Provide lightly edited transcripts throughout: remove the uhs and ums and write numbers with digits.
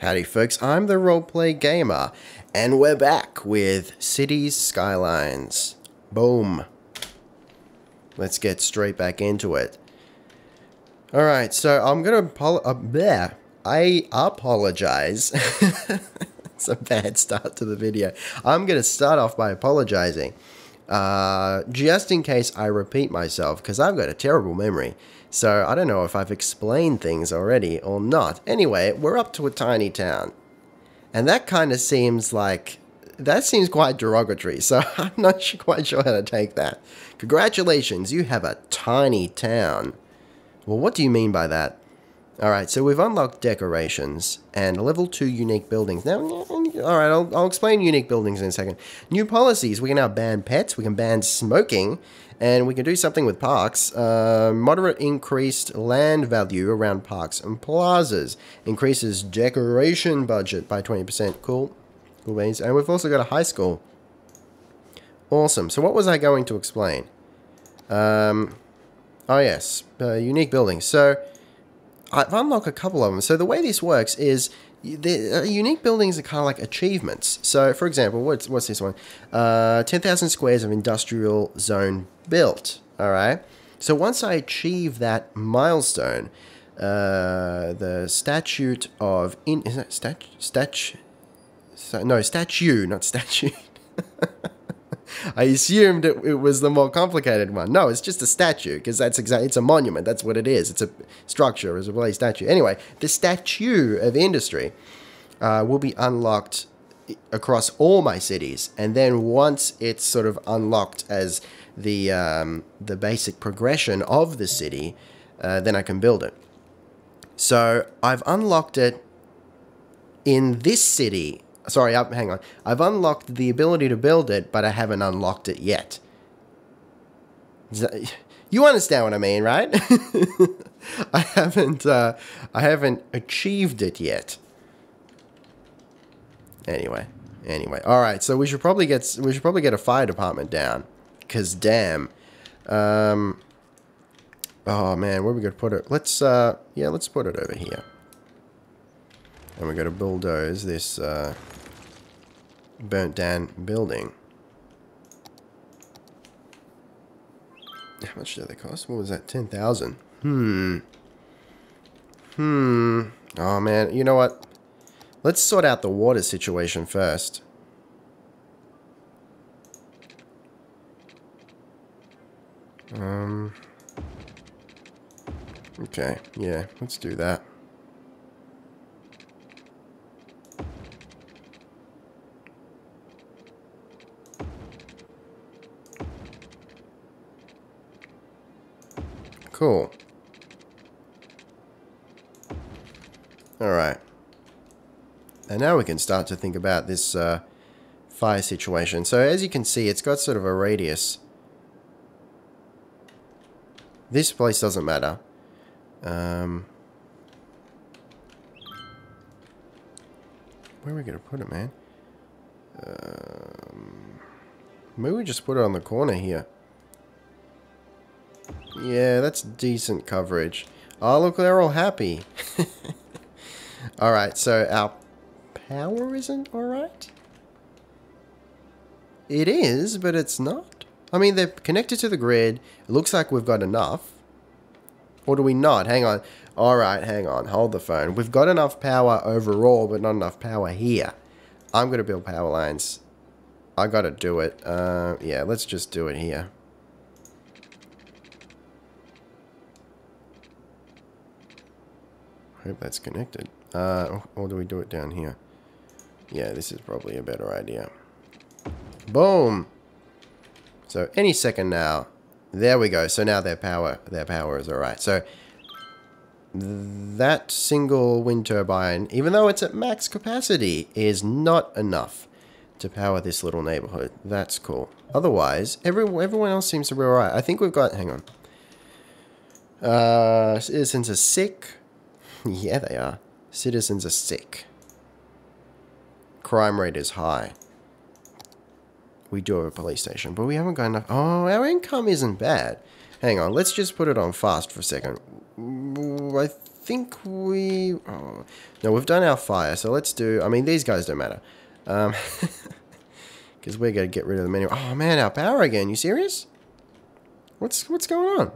Howdy folks, I'm the Roleplay Gamer, and we're back with Cities: Skylines. Boom. Let's get straight back into it. Alright, so I'm gonna I apologize. It's a bad start to the video. I'm gonna start off by apologizing. Just in case I repeat myself, because I've got a terrible memory. So I don't know if I've explained things already or not. Anyway, we're up to a tiny town. And that kind of seems like... that seems quite derogatory, so I'm not quite sure how to take that. Congratulations, you have a tiny town. Well, what do you mean by that? Alright, so we've unlocked decorations and level 2 unique buildings. Now, alright, I'll explain unique buildings in a second. New policies, we can now ban pets, we can ban smoking, and we can do something with parks. Moderate increased land value around parks and plazas. Increases decoration budget by 20%. Cool. Cool beans. And we've also got a high school. Awesome. So what was I going to explain? Oh yes, unique buildings. So... I've unlocked a couple of them. So the way this works is, the unique buildings are kind of like achievements. So, for example, what's this one? 10,000 squares of industrial zone built, all right? So once I achieve that milestone, the statute of... statue, not statute. I assumed it was the more complicated one. No, it's just a statue, because that's exactly, it's a monument, that's what it is. It's a structure, it's a place statue. Anyway, the statue of industry will be unlocked across all my cities, and then once it's sort of unlocked as the basic progression of the city, then I can build it. So I've unlocked it in this city. Sorry, hang on. I've unlocked the ability to build it, but I haven't unlocked it yet. You understand what I mean, right? I haven't achieved it yet. Anyway. All right, so we should probably get a fire department down, 'cause damn. Oh man, where are we gonna put it? Let's put it over here. And we're gonna bulldoze this burnt down building. How much did they cost? What was that? 10,000. Oh man, you know what? Let's sort out the water situation first. Okay, yeah, let's do that. Cool. Alright. And now we can start to think about this fire situation. So as you can see, it's got sort of a radius. This place doesn't matter. Where are we going to put it, man? Maybe we just put it on the corner here. Yeah, that's decent coverage. Oh, look, they're all happy. Alright, so our power isn't alright? It is, but it's not. I mean, they're connected to the grid. It looks like we've got enough. Or do we not? Hang on. Alright, hang on. Hold the phone. We've got enough power overall, but not enough power here. I'm going to build power lines. I got to do it. Yeah, let's just do it here. I hope that's connected. Or do we do it down here? Yeah, this is probably a better idea. Boom! So any second now. There we go. So now their power is alright. So that single wind turbine, even though it's at max capacity, is not enough to power this little neighborhood. That's cool. Otherwise, everyone else seems to be alright. I think we've got... hang on. Citizens are sick. Yeah, they are. Citizens are sick. Crime rate is high. We do have a police station, but we haven't got enough... oh, our income isn't bad. Hang on, let's just put it on fast for a second. I think we... Oh, no, we've done our fire, so let's do... I mean, these guys don't matter. Because we're going to get rid of them anyway. Oh, man, our power again. You serious? What's going on?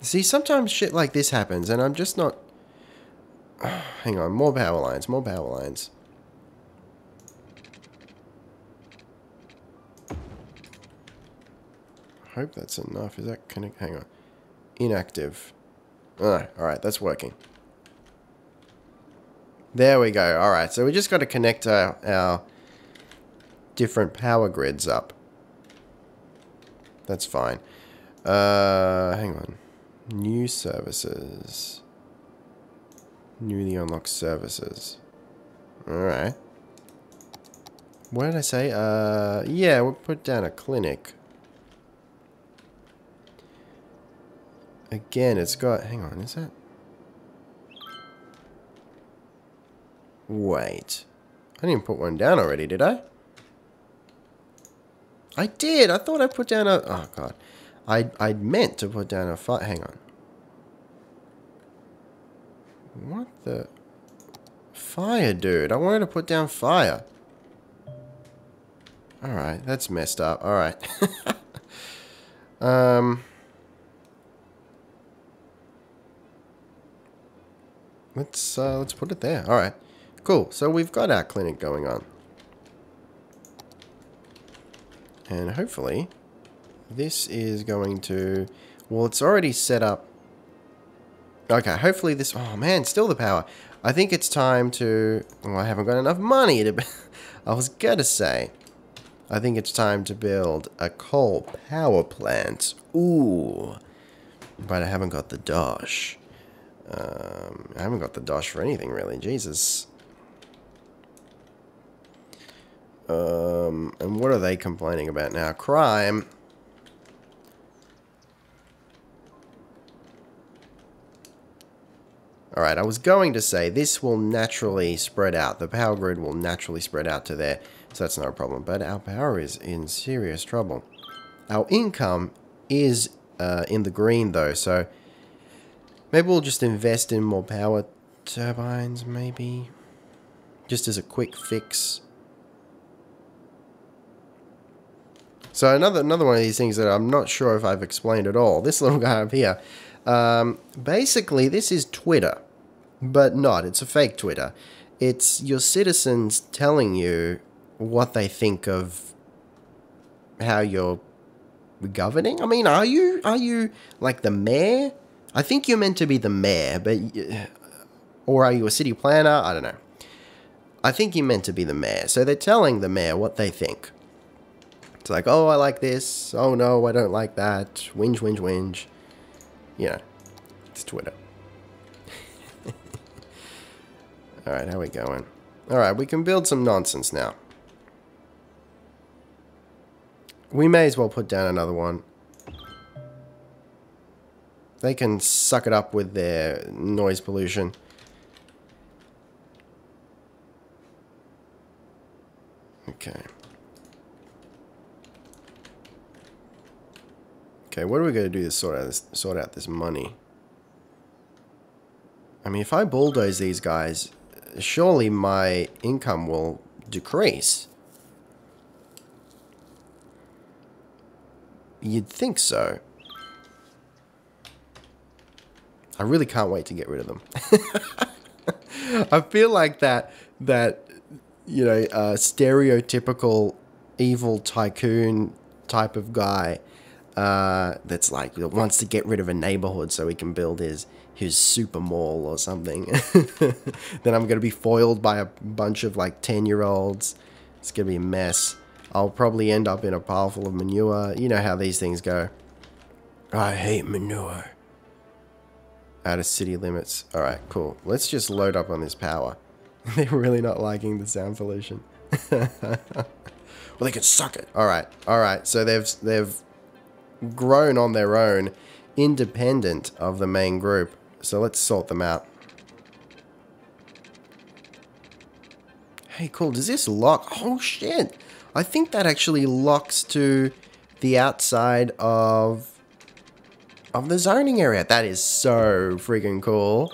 See, sometimes shit like this happens, and I'm just not... Oh, hang on, more power lines, more power lines. I hope that's enough. Is that connect? Hang on. Inactive. Oh, alright, that's working. There we go. Alright, so we just got to connect our different power grids up. That's fine. Hang on. New services. Newly unlocked services. Alright. What did I say? Yeah, we'll put down a clinic. Again, it's got... Hang on, is that... Wait. I didn't put one down already, did I? I did! I thought I put down a... Oh, God. I meant to put down a... Hang on. What the... Fire, dude. I wanted to put down fire. Alright, that's messed up. Alright. Let's put it there. Alright. Cool. So we've got our clinic going on. And hopefully, this is going to... Well, it's already set up. Okay, hopefully this... Oh, man, still the power. I think it's time to... Well, I haven't got enough money to... I was gonna say. I think it's time to build a coal power plant. Ooh. But I haven't got the dosh. I haven't got the dosh for anything, really. Jesus. And what are they complaining about now? Crime. Alright, I was going to say, this will naturally spread out. The power grid will naturally spread out to there. So that's not a problem. But our power is in serious trouble. Our income is in the green, though. So... Maybe we'll just invest in more power turbines, maybe. Just as a quick fix. So another one of these things that I'm not sure if I've explained at all. This little guy up here. Basically, this is Twitter. But not. It's a fake Twitter. It's your citizens telling you what they think of how you're governing. I mean, are you like the mayor? I think you're meant to be the mayor, but... Or are you a city planner? I don't know. I think you're meant to be the mayor. So they're telling the mayor what they think. It's like, oh, I like this. Oh, no, I don't like that. Whinge, whinge, whinge. You know, it's Twitter. Alright, how we going? Alright, we can build some nonsense now. We may as well put down another one. They can suck it up with their noise pollution. Okay. Okay, what are we going to do to sort out this money? I mean, if I bulldoze these guys, surely my income will decrease. You'd think so. I really can't wait to get rid of them. I feel like that you know, stereotypical evil tycoon type of guy that's like, wants to get rid of a neighborhood so he can build his super mall or something. Then I'm going to be foiled by a bunch of like 10-year-olds. It's going to be a mess. I'll probably end up in a pile full of manure. You know how these things go. I hate manure. Out of city limits. Alright, cool. Let's just load up on this power. They're really not liking the sound pollution. Well, they can suck it. Alright, alright. So they've grown on their own, independent of the main group. So let's sort them out. Hey, cool. Does this lock? Oh, shit. I think that actually locks to the outside of the zoning area. That is so freaking cool.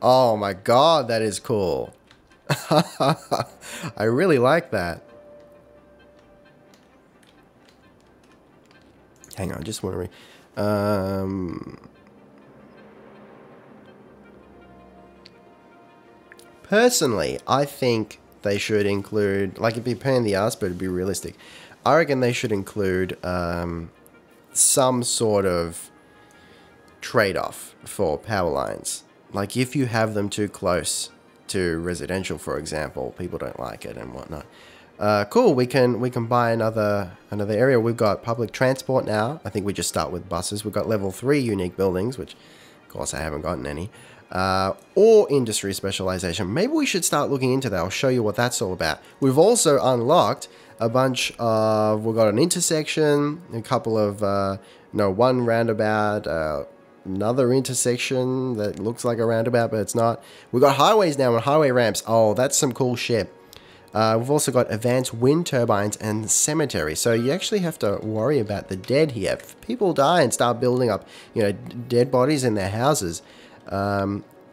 Oh my god, that is cool. I really like that. Hang on, just want to personally, I think they should include, like, it'd be a pain in the ass, but it'd be realistic. I reckon they should include some sort of trade-off for power lines. Like, if you have them too close to residential, for example, people don't like it and whatnot. Cool, we can buy another area. We've got public transport now. I think we just start with buses. We've got level 3 unique buildings, which, of course, I haven't gotten any. Or industry specialization. Maybe we should start looking into that. I'll show you what that's all about. We've also unlocked a bunch of... We've got an intersection, a couple of... no, one roundabout... another intersection that looks like a roundabout, but it's not. We've got highways now and highway ramps. Oh, that's some cool shit. We've also got advanced wind turbines and cemeteries. So you actually have to worry about the dead here. If people die and start building up, you know, dead bodies in their houses,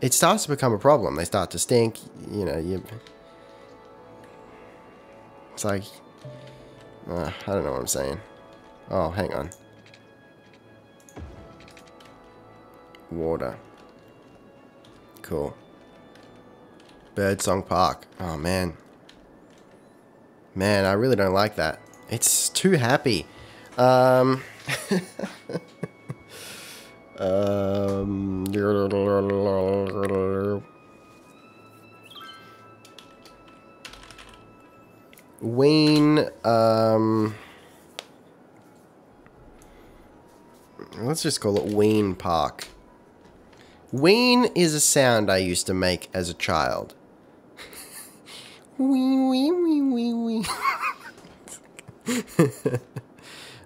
it starts to become a problem. They start to stink, you know. It's like... I don't know what I'm saying. Oh, hang on. Water. Cool. Birdsong Park. Oh, man. Man, I really don't like that. It's too happy. Ween. Let's just call it Ween Park. Ween is a sound I used to make as a child. Ween, ween, ween, ween, ween.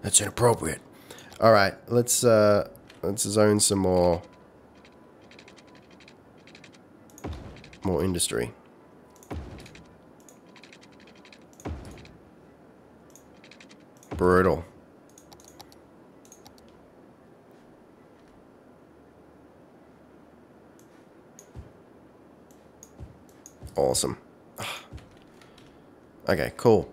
That's inappropriate. All right, let's zone some more industry. Brutal. Awesome. Okay, cool.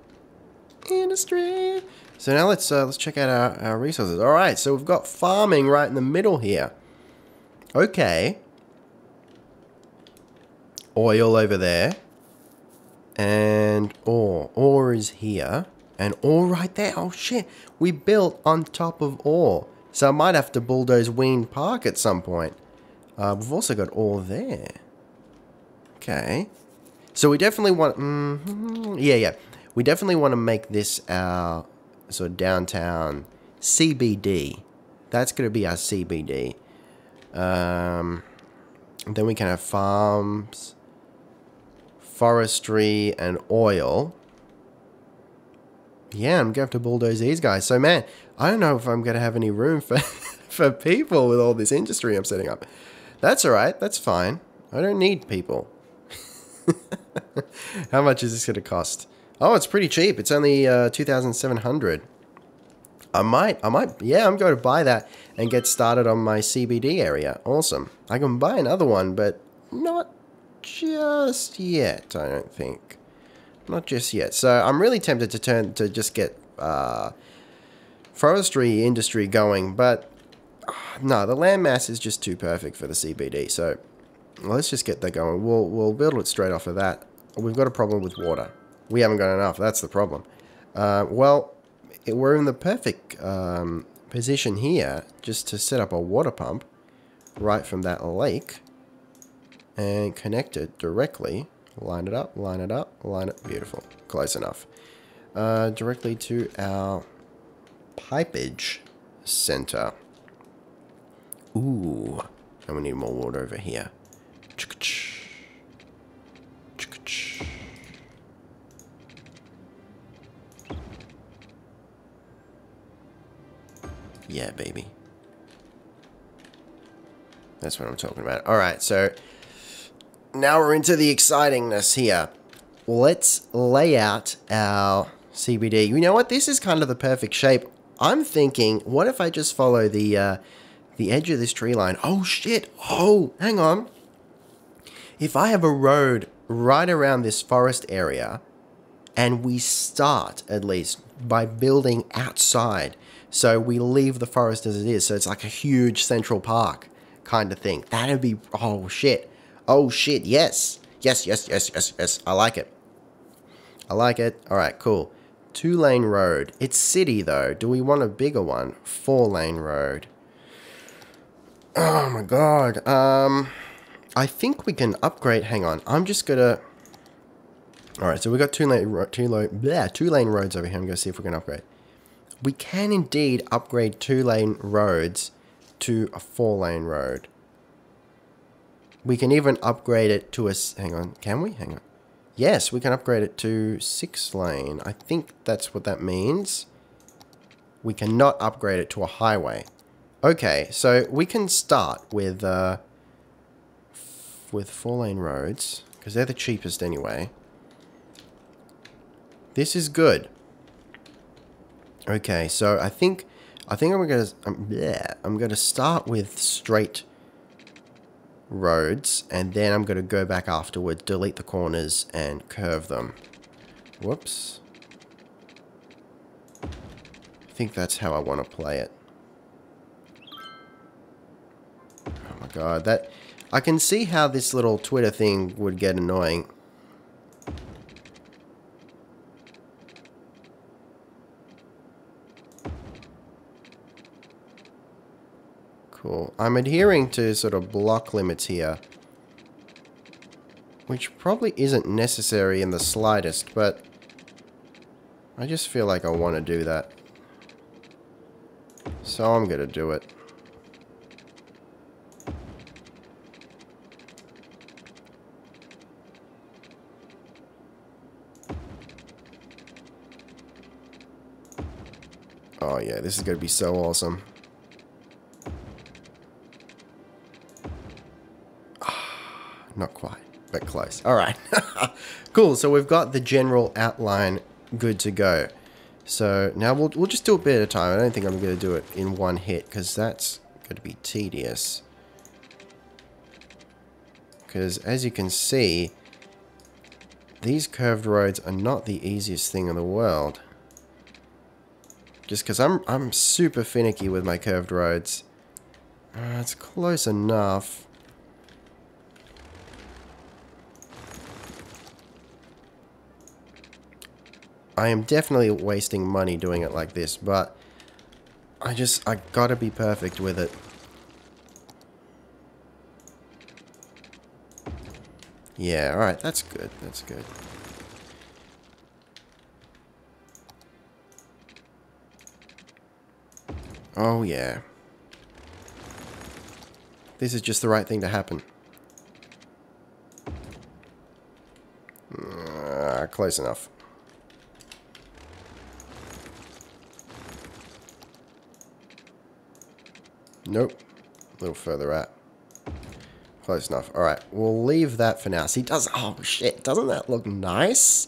Industry. So now let's check out our resources. All right, so we've got farming right in the middle here. Okay. Oil over there, and ore. Ore is here, and ore right there. Oh shit! We built on top of ore, so I might have to bulldoze Ween Park at some point. We've also got ore there. Okay. So we definitely want... We definitely want to make this our sort of downtown CBD. That's going to be our CBD. Then we can have farms, forestry, and oil. Yeah, I'm going to have to bulldoze these guys. So, man, I don't know if I'm going to have any room for, for people with all this industry I'm setting up. That's all right. That's fine. I don't need people. How much is this going to cost? Oh, it's pretty cheap. It's only 2,700. I might, I'm going to buy that and get started on my CBD area. Awesome. I can buy another one, but not just yet, I don't think. Not just yet. So I'm really tempted to just get forestry industry going, but no, the landmass is just too perfect for the CBD, so... Let's just get that going. We'll build it straight off of that. We've got a problem with water. We haven't got enough. That's the problem. Well, we're in the perfect position here just to set up a water pump right from that lake and connect it directly. Line it up, line it up, line it. Beautiful. Close enough. Directly to our pipage center. Ooh. And we need more water over here. Yeah, baby. That's what I'm talking about. All right, so now we're into the excitingness here. let's lay out our CBD. You know what? This is kind of the perfect shape. I'm thinking, what if I just follow the edge of this tree line? Oh, shit. Oh, hang on. If I have a road right around this forest area, and we start, at least, by building outside, so we leave the forest as it is, so it's like a huge central park kind of thing. That'd be, oh, shit. Oh, shit, yes. Yes, yes, yes, yes, yes. I like it. I like it. All right, cool. 2-lane road. It's city, though. Do we want a bigger one? 4-lane road. Oh, my God. I think we can upgrade. Hang on. I'm just going to... All right, so we've got two-lane roads over here. I'm going to see if we can upgrade. We can indeed upgrade 2-lane roads to a 4-lane road. We can even upgrade it to a... Hang on. Can we? Hang on. Yes, we can upgrade it to 6-lane. I think that's what that means. We cannot upgrade it to a highway. Okay, so we can start with 4-lane roads, because they're the cheapest anyway. This is good. Okay, so I think I'm gonna I'm gonna start with straight roads, and then I'm gonna go back afterwards, delete the corners, and curve them. Whoops. I think that's how I want to play it. Oh my God, that I can see how this little Twitter thing would get annoying. Cool. I'm adhering to sort of block limits here, which probably isn't necessary in the slightest, but I just feel like I want to do that. So I'm going to do it. Oh yeah, this is going to be so awesome. Not quite, but close. All right. Cool. So we've got the general outline good to go. So now we'll just do a bit at a time. I don't think I'm going to do it in one hit, because that's going to be tedious. Because as you can see, these curved roads are not the easiest thing in the world. Just because I'm super finicky with my curved roads. It's close enough. I am definitely wasting money doing it like this, but I gotta be perfect with it. Yeah, alright, that's good, that's good. Oh yeah. This is just the right thing to happen. Close enough. Nope. A little further out. Close enough. Alright, we'll leave that for now. See, oh shit, doesn't that look nice?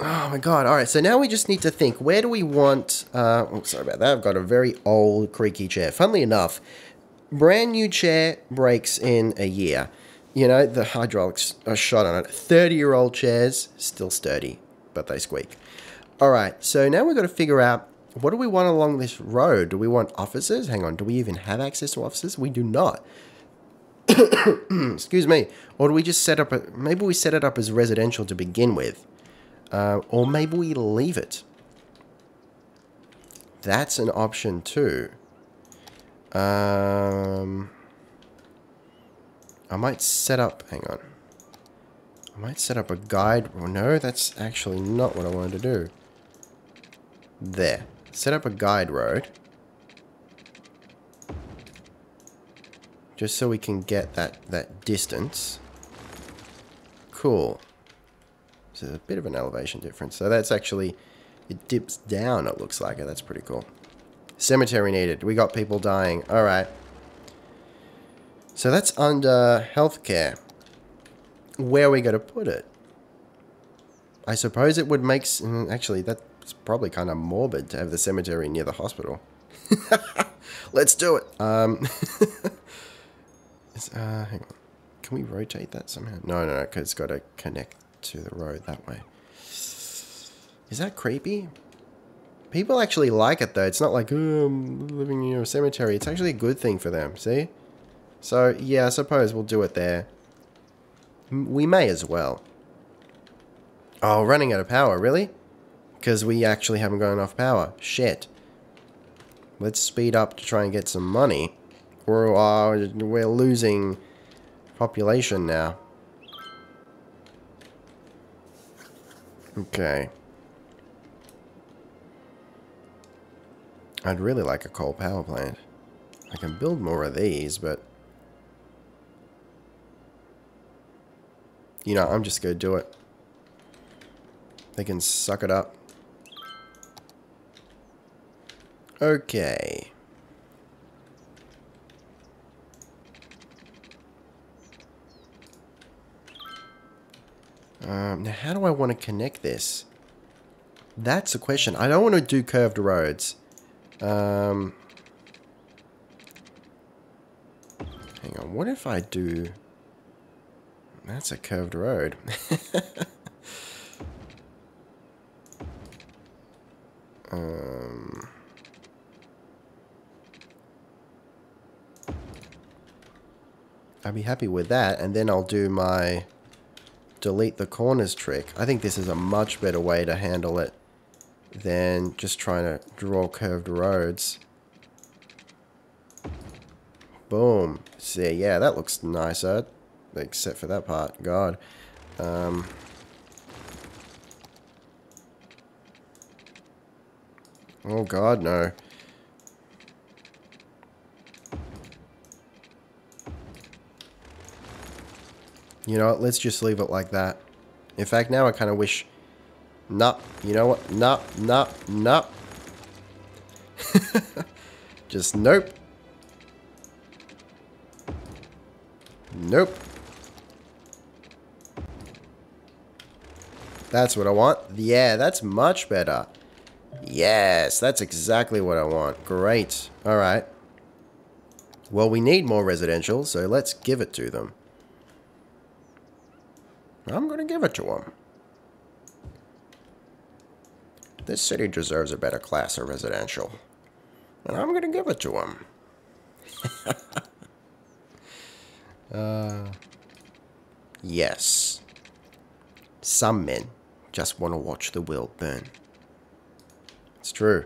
Oh my God. Alright, so now we just need to think, where do we want... oh, sorry about that. I've got a very old, creaky chair. Funnily enough, brand new chair breaks in a year. You know, the hydraulics are shot on it. 30-year-old chairs, still sturdy, but they squeak. Alright, so now we've got to figure out, what do we want along this road? Do we want offices? Hang on, do we even have access to offices? We do not. Excuse me. Or do we just set up a... Maybe we set it up as residential to begin with. Or maybe we leave it. That's an option too. I might set up... Hang on. I might set up a guide... Well, no, that's actually not what I wanted to do. There. Set up a guide road. Just so we can get that distance. Cool. So there's a bit of an elevation difference. So that's actually... It dips down, it looks like it. That's pretty cool. Cemetery needed. We got people dying. Alright. So that's under healthcare. Where are we going to put it? I suppose it would make... Actually, that's probably kind of morbid to have the cemetery near the hospital. Let's do it! Hang on. Can we rotate that somehow? No, no, because it's got to connect to the road that way. Is that creepy? People actually like it, though. It's not like, oh, I'm living near a cemetery. It's actually a good thing for them, see? So, yeah, I suppose we'll do it there. We may as well. Oh, running out of power, really? Because we actually haven't got enough power. Shit. Let's speed up to try and get some money. We're losing population now. Okay. I'd really like a coal power plant. I can build more of these, but... You know, I'm just going to do it. They can suck it up. Okay. Now, how do I want to connect this? That's a question. I don't want to do curved roads. Hang on. What if I do... That's a curved road. I'd be happy with that, and then I'll do my delete the corners trick. I think this is a much better way to handle it than just trying to draw curved roads. Boom. See, yeah, that looks nicer. Except for that part. God. Oh, God, no. You know what? Let's just leave it like that. In fact, now I kind of wish... Nah. You know what? Nah, nah, nah. Just nope. Nope. That's what I want. Yeah, that's much better. Yes, that's exactly what I want. Great. All right. Well, we need more residential, so let's give it to them. I'm going to give it to them. This city deserves a better class of residential. And I'm going to give it to them. Yes. Some men just want to watch the world burn. It's true.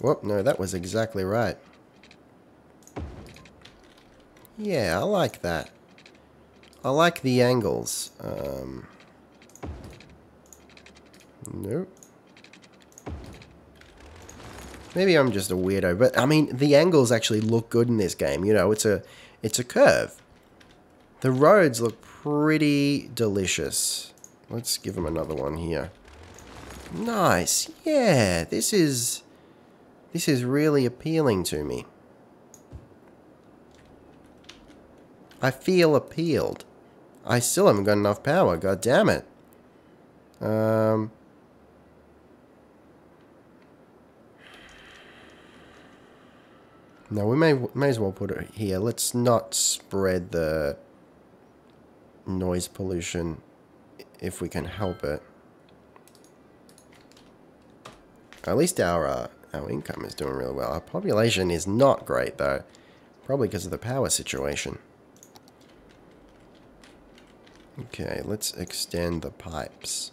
Whoop, no, that was exactly right. Yeah, I like that. I like the angles. Nope. Maybe I'm just a weirdo, but I mean, the angles actually look good in this game. You know, it's a curve. The roads look pretty delicious. Let's give them another one here. Nice. Yeah, this is really appealing to me. I feel appealed. I still haven't got enough power. God damn it. No, we may as well put it here. Let's not spread the noise pollution if we can help it. At least our income is doing really well. Our population is not great, though. Probably because of the power situation. Okay, let's extend the pipes.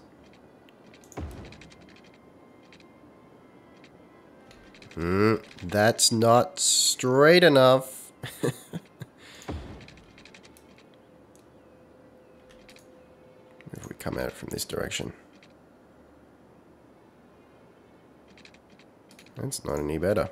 That's not straight enough. If we come at it from this direction. That's not any better.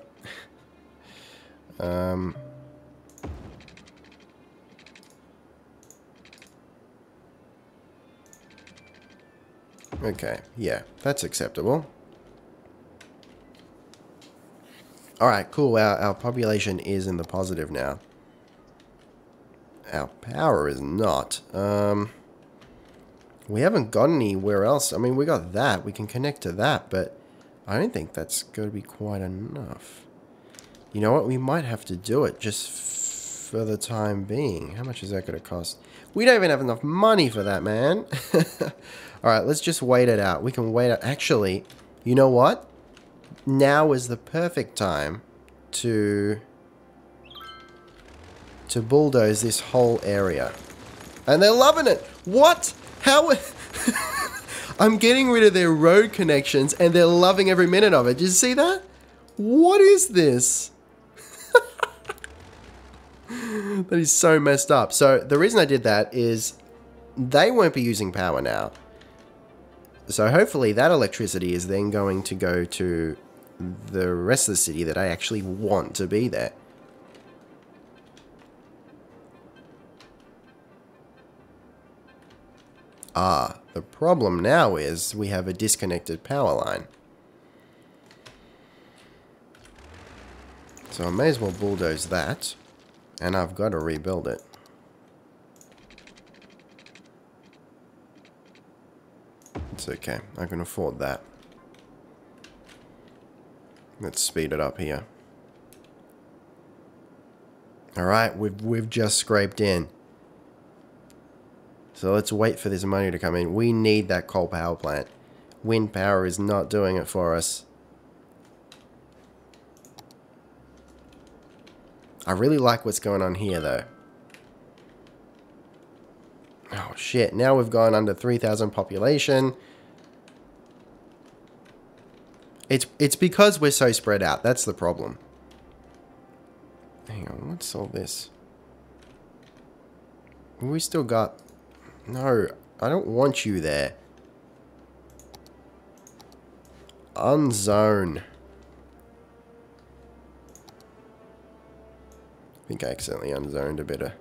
Okay, yeah, that's acceptable. Alright, cool. Our population is in the positive now. Our power is not. We haven't got anywhere else. I mean, we got that. We can connect to that, but I don't think that's going to be quite enough. You know what? We might have to do it just for the time being. How much is that going to cost? We don't even have enough money for that, man. All right, let's just wait it out. We can wait out. Actually, you know what? Now is the perfect time to bulldoze this whole area. And they're loving it. What? How? I'm getting rid of their road connections and they're loving every minute of it. Did you see that? What is this? That is so messed up. So the reason I did that is they won't be using power now. So hopefully that electricity is then going to go to the rest of the city that I actually want to be there. Ah, the problem now is we have a disconnected power line. So I may as well bulldoze that. And I've got to rebuild it. It's okay. I can afford that. Let's speed it up here. Alright, we've just scraped in. So let's wait for this money to come in. We need that coal power plant. Wind power is not doing it for us. I really like what's going on here, though. Oh, shit. Now we've gone under 3,000 population. It's because we're so spread out. That's the problem. Hang on. What's all this? We still got... No, I don't want you there. Unzone. I think I accidentally unzoned a bit of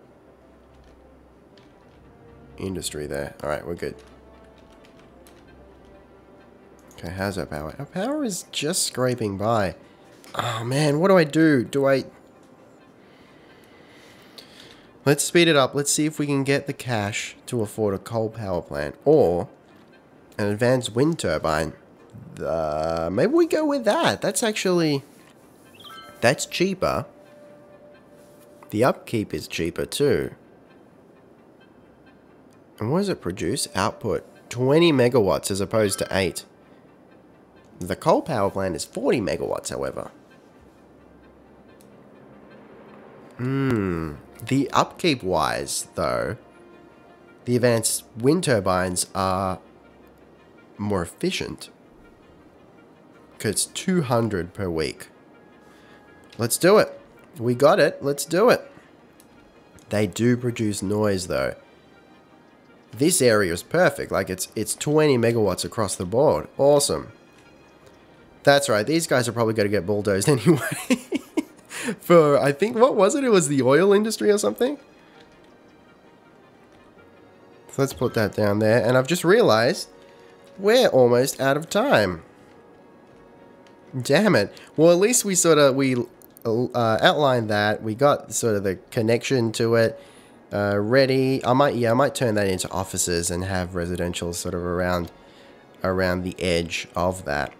industry there. Alright, we're good. Okay, how's our power? Our power is just scraping by. Oh man, what do I do? Do I... Let's speed it up. Let's see if we can get the cash to afford a coal power plant or an advanced wind turbine. Maybe we go with that. That's actually... That's cheaper. The upkeep is cheaper too. And what does it produce? Output. 20 megawatts as opposed to 8. The coal power plant is 40 megawatts, however. The upkeep wise, though, the advanced wind turbines are more efficient. Because it's 200 per week. Let's do it. We got it. Let's do it. They do produce noise, though. This area is perfect. Like, it's 20 megawatts across the board. Awesome. That's right. These guys are probably going to get bulldozed anyway. For, I think, what was it? It was the oil industry or something? So let's put that down there. And I've just realized we're almost out of time. Damn it. Well, at least we sort of... outline that. We got sort of the connection to it ready. I might turn that into offices and have residential sort of around the edge of that.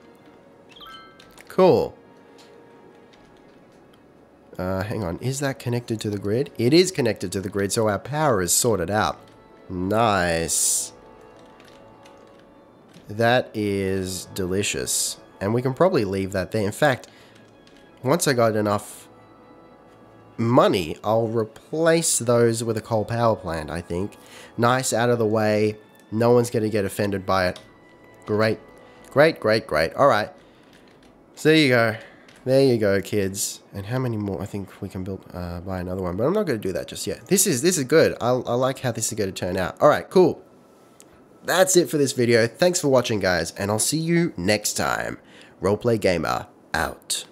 Cool. Hang on. Is that connected to the grid? It is connected to the grid, so our power is sorted out. Nice. That is delicious. And we can probably leave that there. In fact, once I got enough money, I'll replace those with a coal power plant, I think. Nice, out of the way. No one's going to get offended by it. Great. Great, great, great. All right. So there you go. There you go, kids. And how many more? I think we can build, buy another one. But I'm not going to do that just yet. This is good. I like how this is going to turn out. All right, cool. That's it for this video. Thanks for watching, guys. And I'll see you next time. Roleplay Gamer out.